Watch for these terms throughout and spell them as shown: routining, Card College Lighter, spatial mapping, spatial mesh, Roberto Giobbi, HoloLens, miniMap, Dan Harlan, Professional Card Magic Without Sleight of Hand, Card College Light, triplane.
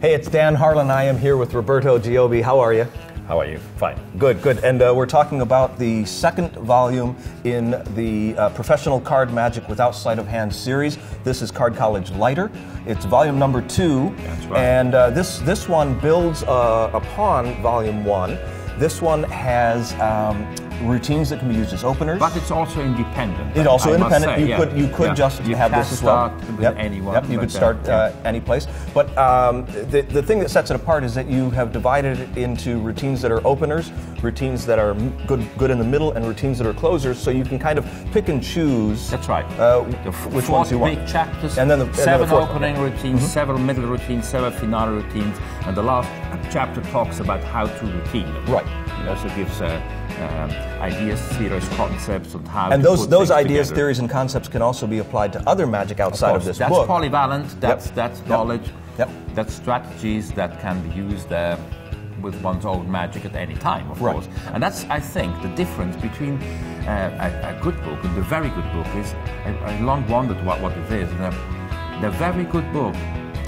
Hey, it's Dan Harlan. I am here with Roberto Giobbi. How are you? How are you? Fine. Good, good. And we're talking about the second volume in the Professional Card Magic Without Sleight of Hand series. This is Card College Lighter. It's volume number 2. That's right. And this one builds upon volume 1. This one has routines that can be used as openers. But it's also independent. It's also independent. Say, you could just have this as well. You could start any place. But the thing that sets it apart is that you have divided it into routines that are openers, routines that are good in the middle, and routines that are closers. So you can kind of pick and choose. That's right. Which ones you want. Big chapters. And then seven opening routines, several middle routines, several final routines, and the last chapter talks about how to routine them. Right. It also gives ideas, theories, concepts on how. And those ideas, theories, and concepts can also be applied to other magic outside of this book. That's polyvalent. That's knowledge. Yep. That's strategies that can be used with one's own magic at any time, of course. And that's, I think, the difference between a good book and a very good book is. I long wondered what it is. And the very good book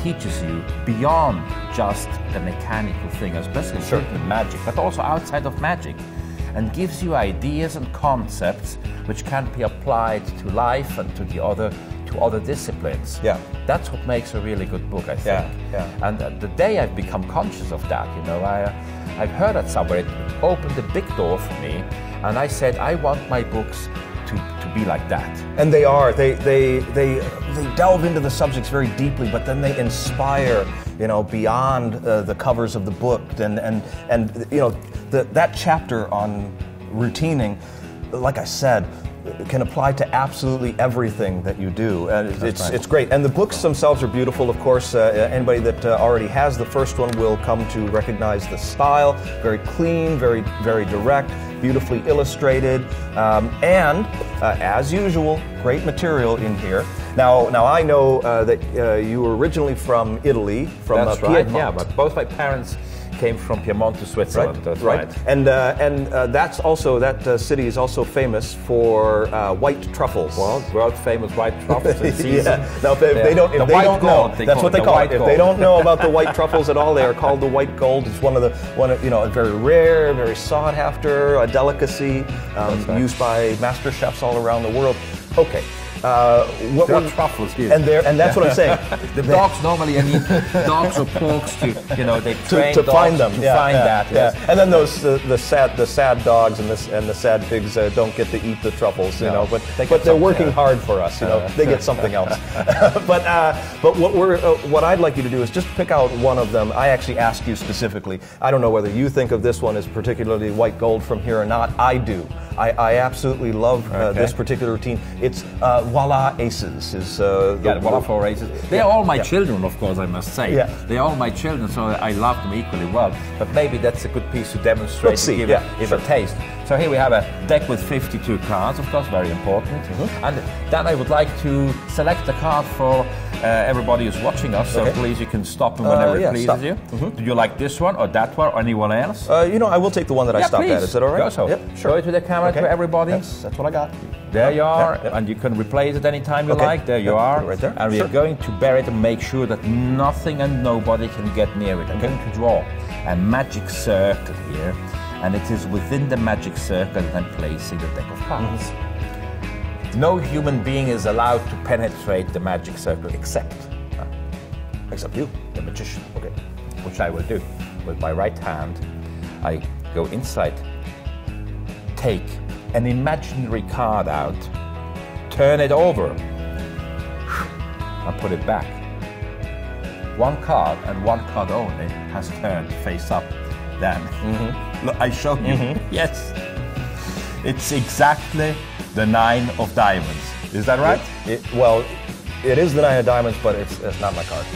teaches you beyond just the mechanical thing, especially certain magic, but also outside of magic, and gives you ideas and concepts which can be applied to life and to other disciplines. Yeah, that's what makes a really good book, I think. Yeah. And the day I've become conscious of that, you know, I've heard that somewhere. It opened a big door for me, and I said, I want my books to be like that. And they are. They delve into the subjects very deeply, but then they inspire, you know, beyond the covers of the book. And you know, that chapter on routining, like I said, can apply to absolutely everything that you do, and it's great. And the books themselves are beautiful, of course. Anybody that already has the first one will come to recognize the style. Very clean, very, very direct, beautifully illustrated, and as usual, great material in here. Now I know that you were originally from Italy, from Piedmont. That's right, yeah, but both my parents came from Piedmont to Switzerland. Right. That's right. And that's also, that city is also famous for white truffles. Well, world famous white truffles in season. Yeah. Now, if they don't know, that's what they call it. If they don't know about the white truffles at all, they are called the white gold. It's one of, you know, a very rare, very sought after, a delicacy used by master chefs all around the world. Okay. That's what I'm saying. The dogs normally, I mean, dogs or porks to find them. And then those the sad dogs and the sad pigs don't get to eat the truffles, you know. But they're working hard for us, you know. They get something else. But what I'd like you to do is just pick out one of them. I actually ask you specifically. I don't know whether you think of this one as particularly white gold from here or not. I do. I absolutely love this particular routine. It's Voila Aces. Voila for Aces. They're all my children, of course, I must say. Yeah. They're all my children, so I love them equally well. But maybe that's a good piece to demonstrate. Let's see. Give a taste. So here we have a deck with 52 cards, of course, very important. Mm-hmm. And then I would like to select a card for everybody who's watching us, so please you can stop them whenever it pleases you. Mm-hmm. Do you like this one or that one or anyone else? You know, I will take the one that I stopped at. Is that all right? Go so. Yep, sure. Show it to the camera to everybody. That's what I got. There you are, and you can replace it anytime you like. There you are. Right there. And we are going to bury it and make sure that nothing and nobody can get near it. I'm going to draw a magic circle here, and it is within the magic circle that I'm placing the deck of cards. Mm-hmm. No human being is allowed to penetrate the magic circle except you, the magician. Okay. Which I will do with my right hand. I go inside, take an imaginary card out, turn it over, and put it back. One card and one card only has turned face up. Then look, I show you. Yes, it's exactly the 9 of diamonds. Is that right? Well, it is the 9 of diamonds, but it's not my card.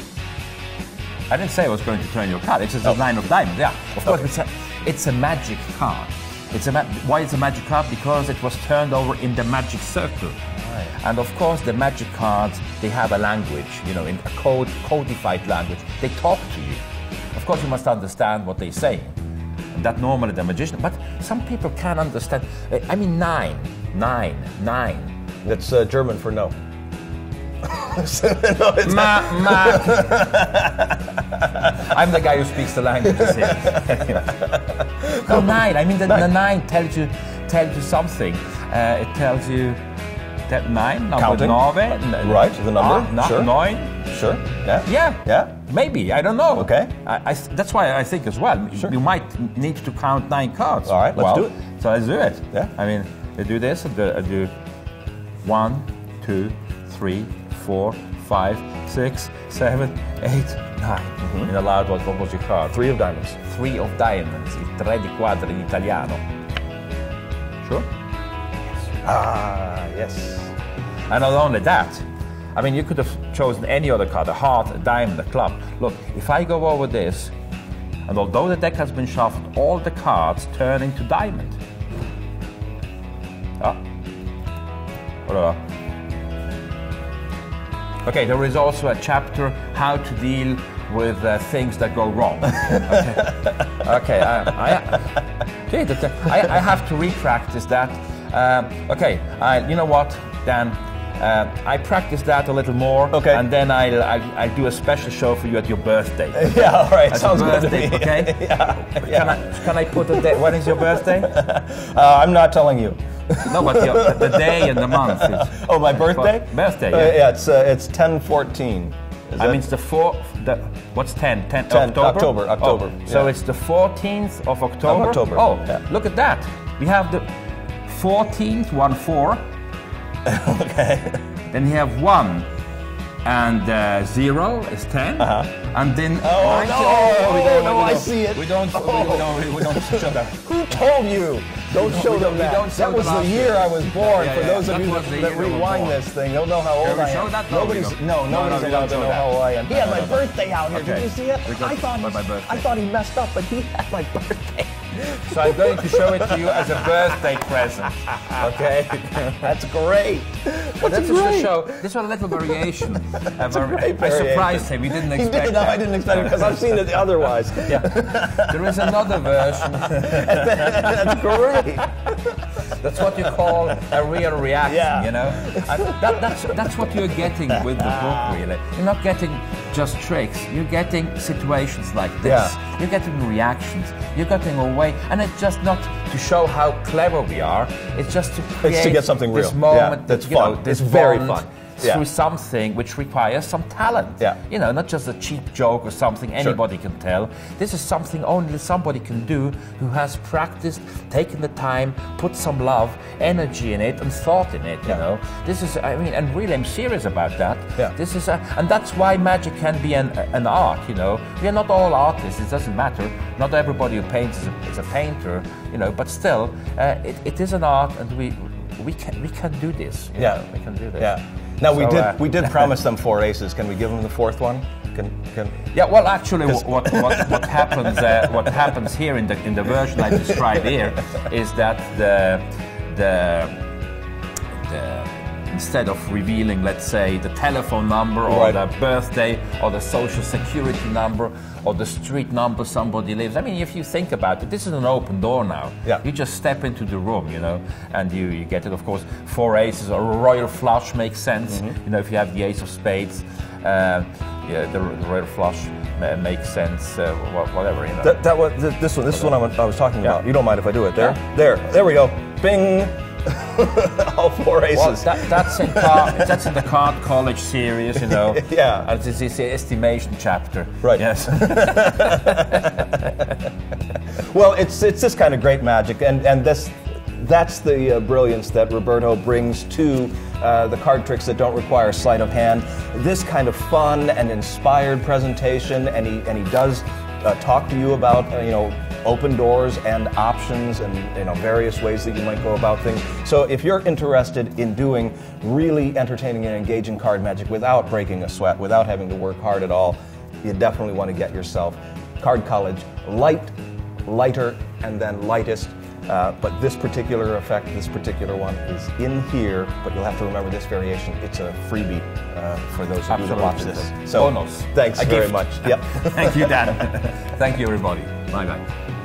I didn't say I was going to turn your card. It's just the 9 of diamonds. Yeah, of course. It's a magic card. Why it's a magic card? Because it was turned over in the magic circle. Right. And of course, the magic cards, they have a language, you know, in a codified language. They talk to you. Of course, you must understand what they say. And that normally the magician, but some people can understand. I mean, 9, 9, 9. That's German for no. No, it's not. I'm the guy who speaks the languages here. No, nine. I mean, the nine tells you something. It tells you that nine, number nine. Right, the number. Sure. Nine. Sure. Yeah. Yeah. Yeah. Maybe, I don't know. Okay. That's why I think as well. Sure. You might need to count 9 cards. All right. Let's do it. So let's do it. Yeah. I mean, I do this. I do 1, 2, 3, 4, 5, 6, 7, 8, 9. Mm-hmm. In a loud voice, what was your card? 3 of diamonds. 3 of diamonds. Il 3 di quadri in Italiano. Sure. Yes. Ah, yes. And not only that. I mean, you could have chosen any other card, a heart, a diamond, a club. Look, if I go over this, and although the deck has been shuffled, all the cards turn into diamond. Okay, there is also a chapter, how to deal with things that go wrong. Okay, I have to re-practice that. Okay, you know what, Dan? I practice that a little more, and then I'll do a special show for you at your birthday. Yeah, all right, sounds good to me. Okay? Yeah. Can I put a date? When is your birthday? I'm not telling you. No, but the day and the month. Is, oh, my birthday? Birthday, yeah. Yeah, it's 10/14. I mean, it's the 4th, what's 10? 10 October? October. Oh, yeah. So it's the 14th of October? Of October. Oh, yeah. Look at that. We have the 14th, 1-4. Okay. Then you have 1 and 0 is 10, and then I see it. We don't show that. Who told you? Don't show them that. That was the year I was born. For those of you that rewind this thing, they'll know how old I am. Nobody's allowed to know how old I am. He had my birthday out here. Did you see it? I thought he messed up, but he had my birthday. So I'm going to show it to you as a birthday present. Okay? That's great. This is the show. This was a little variation. I surprised him. He didn't expect it. No, I didn't expect it because I've seen it otherwise. Yeah. There is another version. That's great. That's what you call a real reaction, you know? That's what you're getting with the book, really. You're not getting just tricks. You're getting situations like this. Yeah. You're getting reactions. You're getting a way. And it's just not to show how clever we are. It's just to create get something real. This moment. That's fun. It's very fun. Through something which requires some talent. Yeah. You know, not just a cheap joke or something anybody can tell. This is something only somebody can do who has practiced, taken the time, put some love, energy in it, and thought in it, you know. This is, I mean, and really I'm serious about that. Yeah. This is, and that's why magic can be an art, you know. We are not all artists, it doesn't matter. Not everybody who paints is a painter, you know, but still, it is an art, and we can do this. Yeah. Know? We can do this. Yeah. Now so, we did promise them 4 aces. Can we give them the 4th one? Can yeah. Well, actually, what happens here in the version I described here is that the instead of revealing, let's say, the telephone number or the birthday or the social security number or the street number somebody lives. I mean, if you think about it, this is an open door now. Yeah. You just step into the room, you know, and you get it. Of course, 4 aces or a royal flush makes sense. Mm-hmm. You know, if you have the ace of spades, the royal flush makes sense. Whatever, you know. That was this one I was talking about. You don't mind if I do it? There, there we go. Bing. All 4 aces. Well, that's in the Card College series, you know. Yeah. It's the estimation chapter. Right. Yes. Well, it's this kind of great magic, and that's the brilliance that Roberto brings to the card tricks that don't require sleight of hand. This kind of fun and inspired presentation, and he does talk to you about you know, open doors and options and, you know, various ways that you might go about things. So if you're interested in doing really entertaining and engaging card magic without breaking a sweat, without having to work hard at all, you definitely want to get yourself Card College Light, Lighter, and then Lightest. But this particular effect, this particular one, is in here, but you'll have to remember this variation. It's a freebie for those of you that watch this. So, bonus. Thanks very much. Yep. Thank you, Dan. Thank you, everybody. Bye-bye.